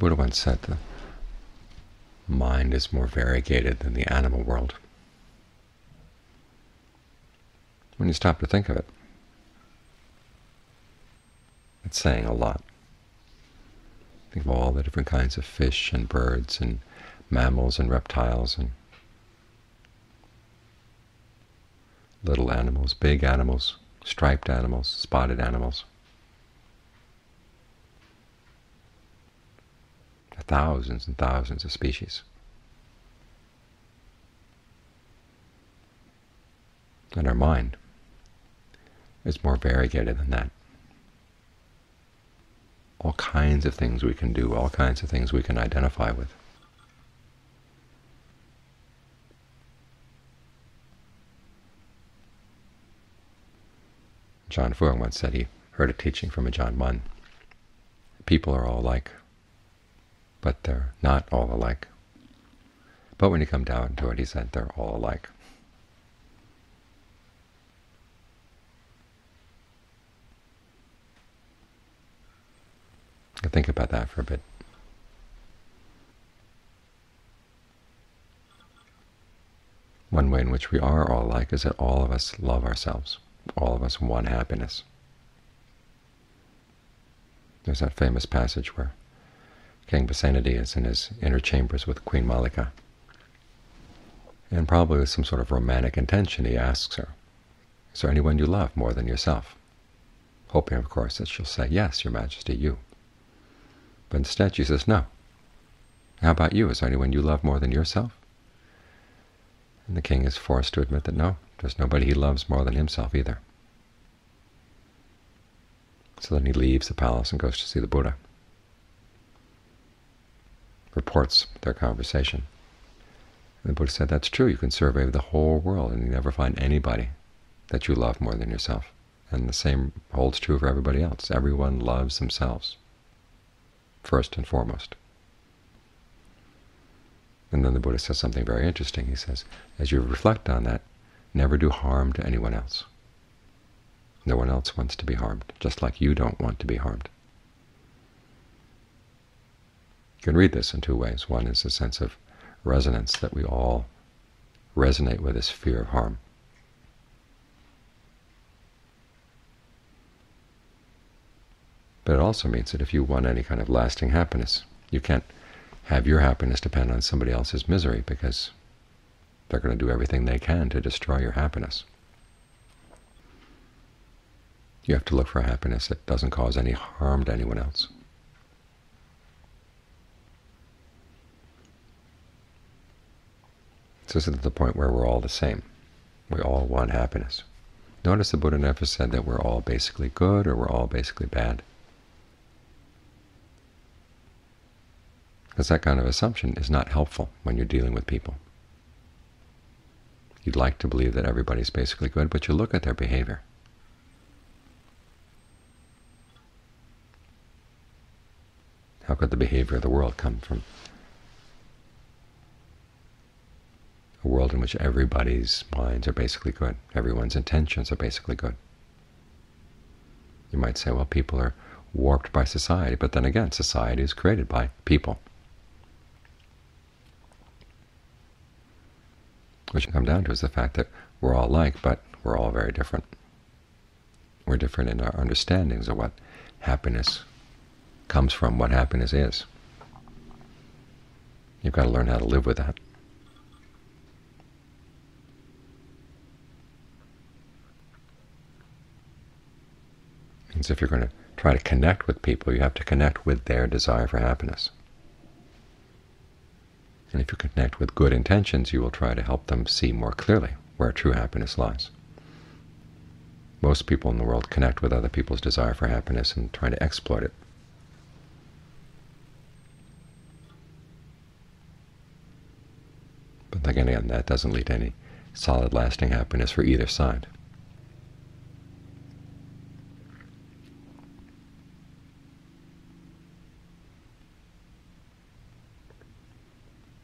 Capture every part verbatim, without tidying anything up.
Buddha once said the mind is more variegated than the animal world. When you stop to think of it, it's saying a lot. Think of all the different kinds of fish and birds and mammals and reptiles and little animals, big animals, striped animals, spotted animals. Thousands and thousands of species. And our mind is more variegated than that. All kinds of things we can do, all kinds of things we can identify with. John Fuang once said he heard a teaching from Ajahn Mun. People are all alike, but they're not all alike. But when you come down to it, he said they're all alike. Think about that for a bit. One way in which we are all alike is that all of us love ourselves. All of us want happiness. There's that famous passage where King Pasenadi is in his inner chambers with Queen Malika, and probably with some sort of romantic intention he asks her, is there anyone you love more than yourself? Hoping, of course, that she'll say, yes, Your Majesty, you. But instead she says, no. How about you? Is there anyone you love more than yourself? And the king is forced to admit that no, there's nobody he loves more than himself either. So then he leaves the palace and goes to see the Buddha. Reports their conversation. And the Buddha said, that's true, you can survey the whole world and you never find anybody that you love more than yourself. And the same holds true for everybody else. Everyone loves themselves, first and foremost. And then the Buddha says something very interesting. He says, as you reflect on that, never do harm to anyone else. No one else wants to be harmed, just like you don't want to be harmed. You can read this in two ways. One is a sense of resonance, that we all resonate with this fear of harm. But it also means that if you want any kind of lasting happiness, you can't have your happiness depend on somebody else's misery, because they're going to do everything they can to destroy your happiness. You have to look for happiness that doesn't cause any harm to anyone else. So this is the point where we're all the same. We all want happiness. Notice the Buddha never said that we're all basically good or we're all basically bad, because that kind of assumption is not helpful when you're dealing with people. You'd like to believe that everybody's basically good, but you look at their behavior. How could the behavior of the world come from a world in which everybody's minds are basically good, everyone's intentions are basically good? You might say, well, people are warped by society, but then again, society is created by people. What you come down to is the fact that we're all alike, but we're all very different. We're different in our understandings of what happiness comes from, what happiness is. You've got to learn how to live with that. If you're going to try to connect with people, you have to connect with their desire for happiness. And if you connect with good intentions, you will try to help them see more clearly where true happiness lies. Most people in the world connect with other people's desire for happiness and try to exploit it. But again, again, that doesn't lead to any solid, lasting happiness for either side.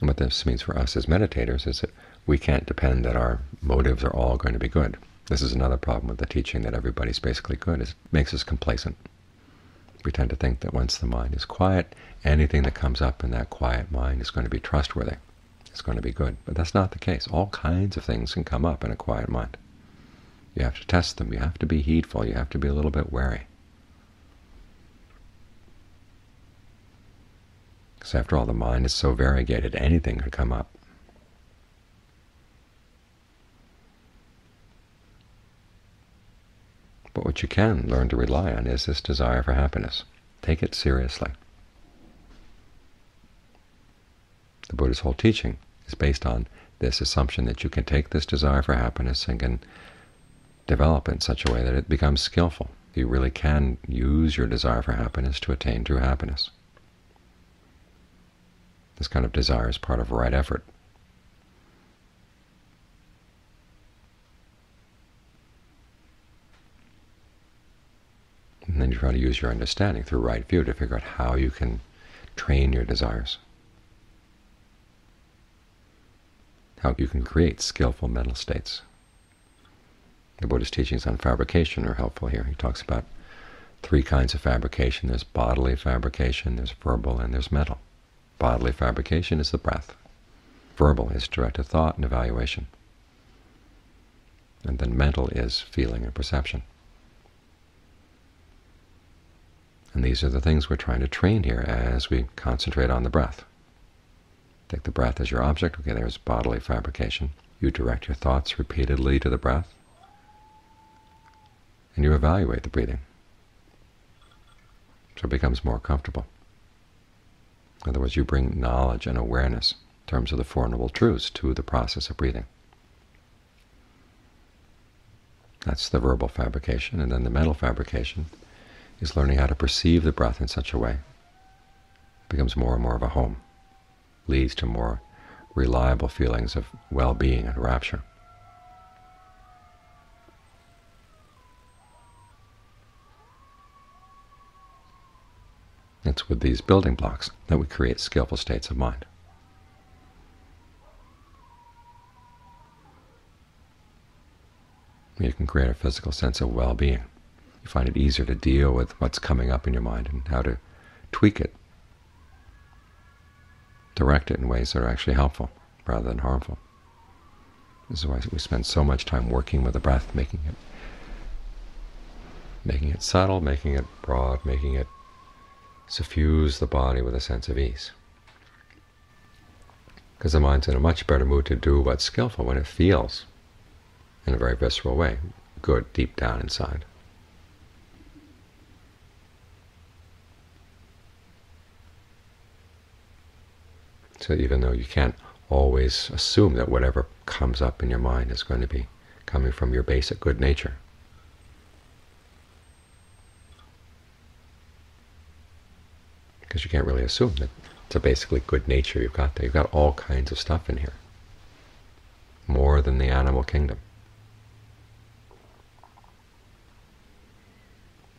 And what this means for us as meditators is that we can't depend that our motives are all going to be good. This is another problem with the teaching that everybody's basically good, is it makes us complacent. We tend to think that once the mind is quiet, anything that comes up in that quiet mind is going to be trustworthy. It's going to be good. But that's not the case. All kinds of things can come up in a quiet mind. You have to test them. You have to be heedful. You have to be a little bit wary. Because after all, the mind is so variegated, anything could come up. But what you can learn to rely on is this desire for happiness. Take it seriously. The Buddha's whole teaching is based on this assumption that you can take this desire for happiness and can develop it in such a way that it becomes skillful. You really can use your desire for happiness to attain true happiness. This kind of desire is part of right effort. And then you try to use your understanding through right view to figure out how you can train your desires, how you can create skillful mental states. The Buddha's teachings on fabrication are helpful here. He talks about three kinds of fabrication. There's bodily fabrication, there's verbal, and there's mental. Bodily fabrication is the breath. Verbal is directed thought and evaluation. And then mental is feeling and perception. And these are the things we're trying to train here as we concentrate on the breath. Take the breath as your object. Okay, there's bodily fabrication. You direct your thoughts repeatedly to the breath, and you evaluate the breathing so it becomes more comfortable. In other words, you bring knowledge and awareness in terms of the Four Noble Truths to the process of breathing. That's the verbal fabrication. And then the mental fabrication is learning how to perceive the breath in such a way it becomes more and more of a home, leads to more reliable feelings of well-being and rapture. It's with these building blocks that we create skillful states of mind. You can create a physical sense of well-being. You find it easier to deal with what's coming up in your mind and how to tweak it, direct it in ways that are actually helpful rather than harmful. This is why we spend so much time working with the breath, making it, making it subtle, making it broad, making it suffuse the body with a sense of ease. Because the mind's in a much better mood to do what's skillful when it feels, in a very visceral way, good deep down inside. So even though you can't always assume that whatever comes up in your mind is going to be coming from your basic good nature, because you can't really assume that it's a basically good nature you've got there. You've got all kinds of stuff in here, more than the animal kingdom.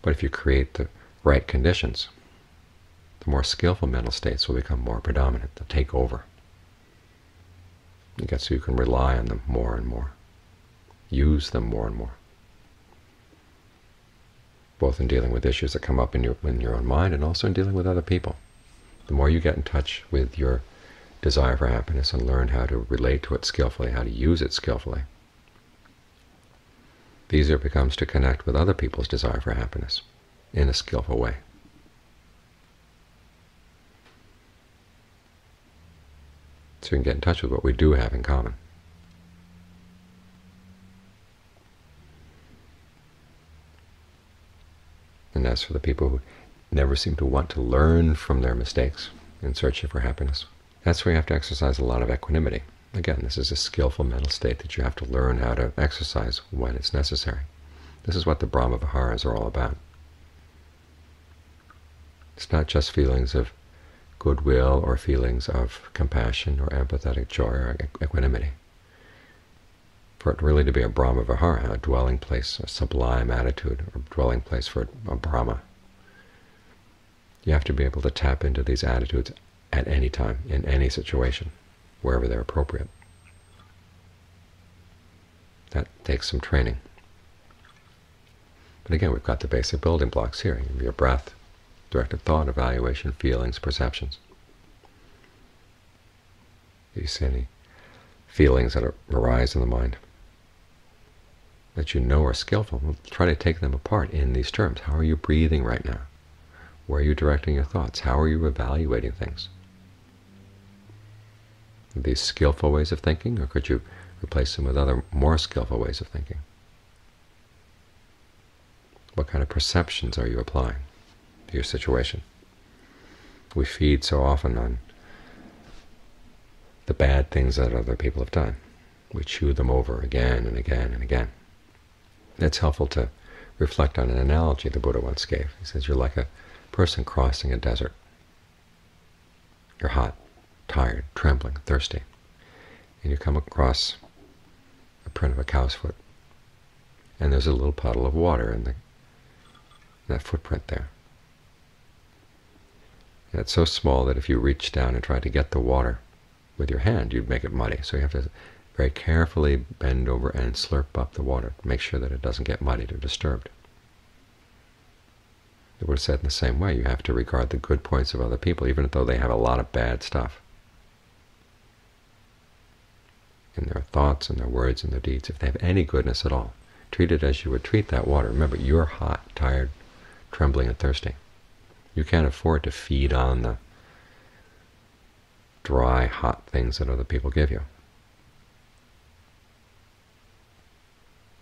But if you create the right conditions, the more skillful mental states will become more predominant, they'll take over. You get so you can rely on them more and more, use them more and more, both in dealing with issues that come up in your, in your own mind and also in dealing with other people. The more you get in touch with your desire for happiness and learn how to relate to it skillfully, how to use it skillfully, the easier it becomes to connect with other people's desire for happiness in a skillful way. So you can get in touch with what we do have in common. And as for the people who never seem to want to learn from their mistakes in searching for happiness, that's where you have to exercise a lot of equanimity. Again, this is a skillful mental state that you have to learn how to exercise when it's necessary. This is what the Brahmaviharas are all about. It's not just feelings of goodwill or feelings of compassion or empathetic joy or equanimity. For it really to be a Brahmavihara, a dwelling place, a sublime attitude, or dwelling place for a Brahma, you have to be able to tap into these attitudes at any time, in any situation, wherever they're appropriate. That takes some training. But again, we've got the basic building blocks here. Your breath, directed thought, evaluation, feelings, perceptions. Do you see any feelings that arise in the mind that you know are skillful? Well, try to take them apart in these terms. How are you breathing right now? Where are you directing your thoughts? How are you evaluating things? Are these skillful ways of thinking, or could you replace them with other more skillful ways of thinking? What kind of perceptions are you applying to your situation? We feed so often on the bad things that other people have done. We chew them over again and again and again. It's helpful to reflect on an analogy the Buddha once gave. He says, you're like a person crossing a desert. You're hot, tired, trembling, thirsty, and you come across a print of a cow's foot, and there's a little puddle of water in the that footprint there. And it's so small that if you reach down and try to get the water with your hand, you'd make it muddy. So you have to very carefully bend over and slurp up the water, make sure that it doesn't get muddied or disturbed. It would have said in the same way, you have to regard the good points of other people, even though they have a lot of bad stuff in their thoughts and their words and their deeds. If they have any goodness at all, treat it as you would treat that water. Remember, you're hot, tired, trembling, and thirsty. You can't afford to feed on the dry, hot things that other people give you,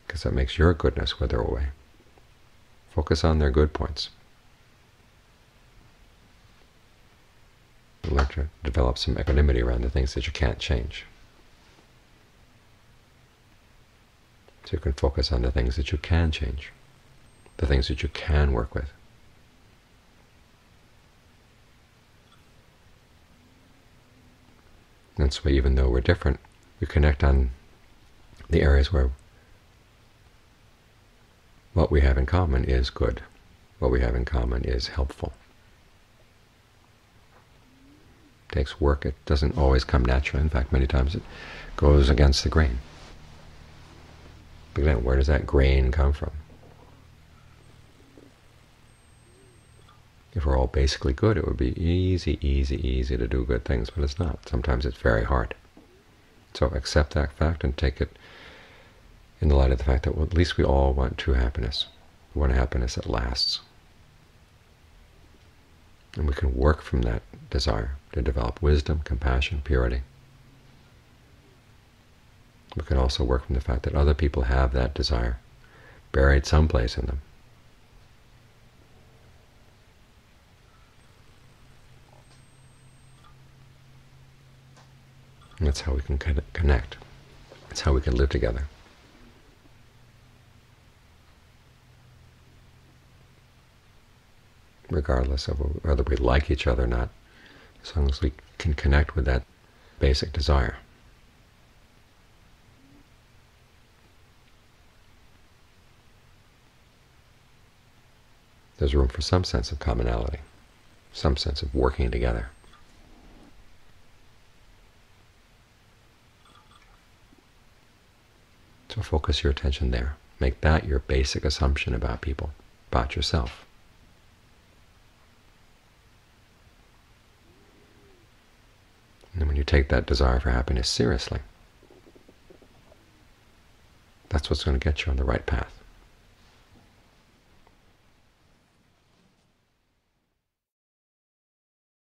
because that makes your goodness wither away. Focus on their good points. Learn to develop some equanimity around the things that you can't change, so you can focus on the things that you can change, the things that you can work with. And so even though we're different, we connect on the areas where what we have in common is good, what we have in common is helpful. It takes work. It doesn't always come naturally. In fact, many times it goes against the grain. But again, where does that grain come from? If we're all basically good, it would be easy, easy, easy to do good things, but it's not. Sometimes it's very hard. So accept that fact and take it in the light of the fact that, well, at least we all want true happiness. We want happiness that lasts. And we can work from that desire to develop wisdom, compassion, purity. We can also work from the fact that other people have that desire buried someplace in them. And that's how we can connect. That's how we can live together. Regardless of whether we like each other or not, as long as we can connect with that basic desire. There's room for some sense of commonality, some sense of working together. So focus your attention there. Make that your basic assumption about people, about yourself. And when you take that desire for happiness seriously, that's what's going to get you on the right path.